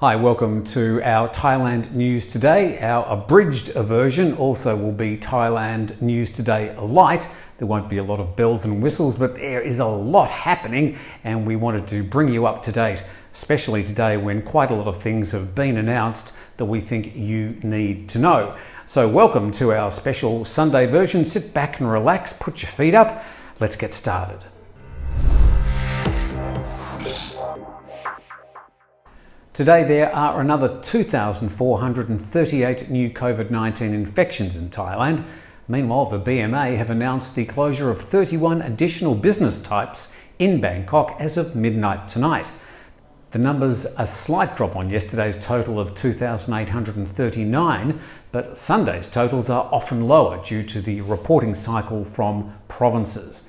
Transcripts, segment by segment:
Hi, welcome to our Thailand News Today. Our abridged version also will be Thailand News Today Lite. There won't be a lot of bells and whistles, but there is a lot happening and we wanted to bring you up to date, especially today when quite a lot of things have been announced that we think you need to know. So welcome to our special Sunday version. Sit back and relax, put your feet up. Let's get started. Today there are another 2,438 new COVID-19 infections in Thailand. Meanwhile, the BMA have announced the closure of 31 additional business types in Bangkok as of midnight tonight. The numbers a slight drop on yesterday's total of 2,839, but Sunday's totals are often lower due to the reporting cycle from provinces.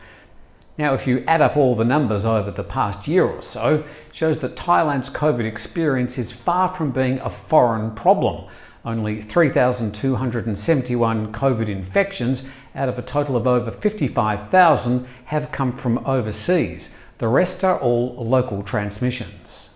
Now, if you add up all the numbers over the past year or so, it shows that Thailand's COVID experience is far from being a foreign problem. Only 3,271 COVID infections out of a total of over 55,000 have come from overseas. The rest are all local transmissions.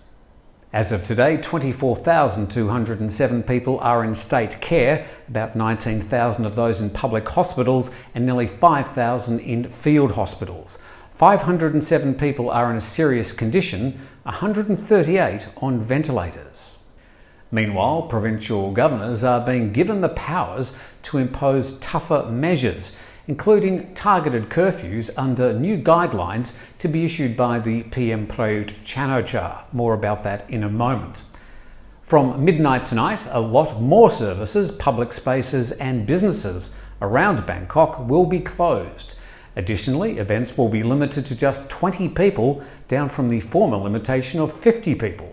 As of today, 24,207 people are in state care, about 19,000 of those in public hospitals and nearly 5,000 in field hospitals. 507 people are in a serious condition, 138 on ventilators. Meanwhile, provincial governors are being given the powers to impose tougher measures, including targeted curfews under new guidelines to be issued by the PM Prayut Chan-o-cha. More about that in a moment. From midnight tonight, a lot more services, public spaces and businesses around Bangkok will be closed. Additionally, events will be limited to just 20 people, down from the former limitation of 50 people.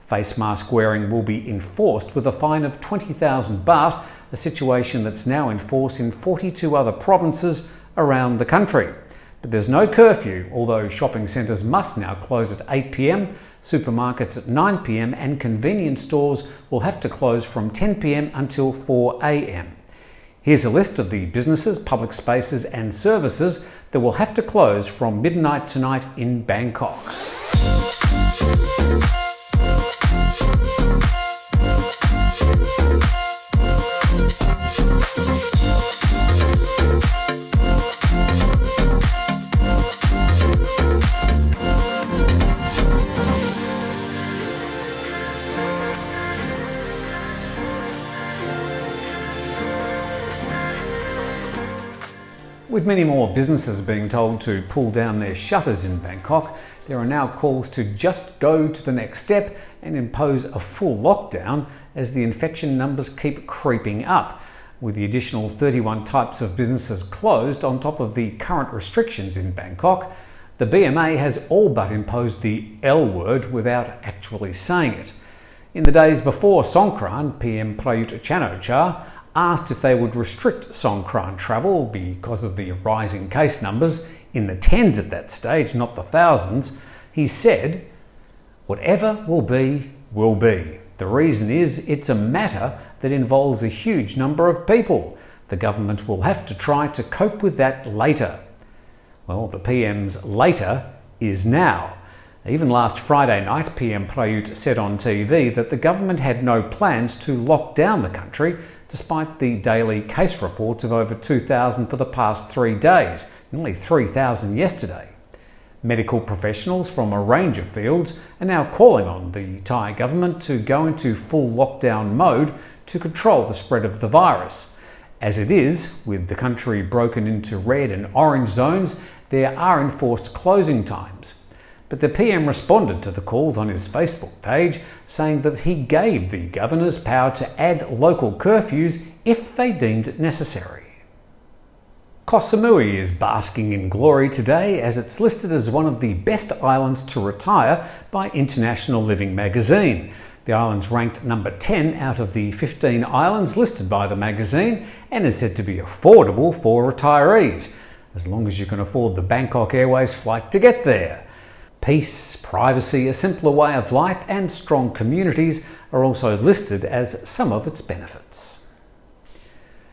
Face mask wearing will be enforced with a fine of 20,000 baht, a situation that's now in force in 42 other provinces around the country. But there's no curfew, although shopping centres must now close at 8 p.m, supermarkets at 9 p.m, and convenience stores will have to close from 10 p.m. until 4 a.m. Here's a list of the businesses, public spaces and services that will have to close from midnight tonight in Bangkok. With many more businesses being told to pull down their shutters in Bangkok, there are now calls to just go to the next step and impose a full lockdown as the infection numbers keep creeping up. With the additional 31 types of businesses closed on top of the current restrictions in Bangkok, the BMA has all but imposed the L word without actually saying it. In the days before Songkran, PM Prayut Chan-o-cha asked if they would restrict Songkran travel because of the rising case numbers, in the tens at that stage, not the thousands. He said, "Whatever will be, will be. The reason is it's a matter that involves a huge number of people. The government will have to try to cope with that later." Well, the PM's later is now. Even last Friday night, PM Prayut said on TV that the government had no plans to lock down the country despite the daily case reports of over 2,000 for the past 3 days, nearly 3,000 yesterday. Medical professionals from a range of fields are now calling on the Thai government to go into full lockdown mode to control the spread of the virus. As it is, with the country broken into red and orange zones, there are enforced closing times. But the PM responded to the calls on his Facebook page, saying that he gave the governors power to add local curfews if they deemed necessary. Koh Samui is basking in glory today as it's listed as one of the best islands to retire by International Living magazine. The island's ranked number 10 out of the 15 islands listed by the magazine and is said to be affordable for retirees, as long as you can afford the Bangkok Airways flight to get there. Peace, privacy, a simpler way of life and strong communities are also listed as some of its benefits.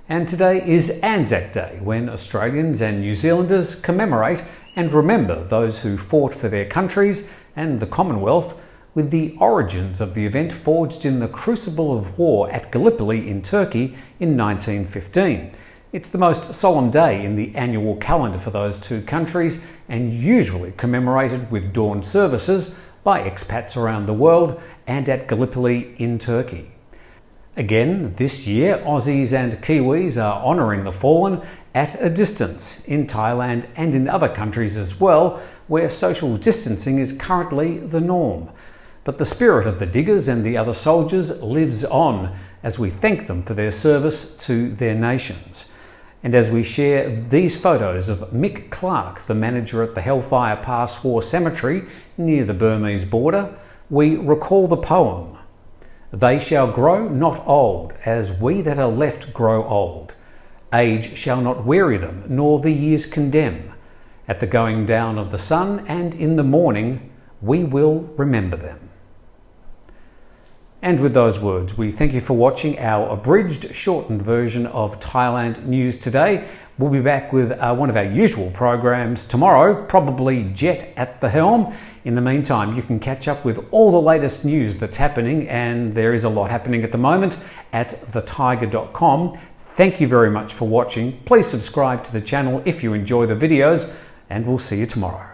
And today is Anzac Day, when Australians and New Zealanders commemorate and remember those who fought for their countries and the Commonwealth, with the origins of the event forged in the crucible of war at Gallipoli in Turkey in 1915. It's the most solemn day in the annual calendar for those two countries and usually commemorated with dawn services by expats around the world and at Gallipoli in Turkey. Again, this year, Aussies and Kiwis are honouring the fallen at a distance in Thailand and in other countries as well, where social distancing is currently the norm. But the spirit of the diggers and the other soldiers lives on as we thank them for their service to their nations. And as we share these photos of Mick Clark, the manager at the Hellfire Pass War Cemetery near the Burmese border, we recall the poem, "They shall grow not old, as we that are left grow old. Age shall not weary them, nor the years condemn. At the going down of the sun and in the morning, we will remember them." And with those words, we thank you for watching our abridged, shortened version of Thailand News Today. We'll be back with one of our usual programs tomorrow, probably Jet at the helm. In the meantime, you can catch up with all the latest news that's happening, and there is a lot happening at the moment, at thetiger.com. Thank you very much for watching. Please subscribe to the channel if you enjoy the videos, and we'll see you tomorrow.